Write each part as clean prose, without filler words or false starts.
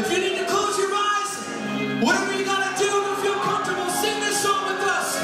If you need to close your eyes, whatever you gotta do to feel comfortable, sing this song with us.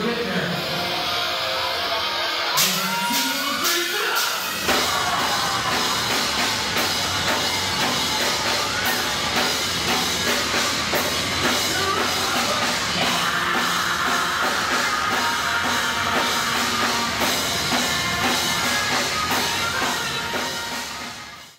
we're getting there.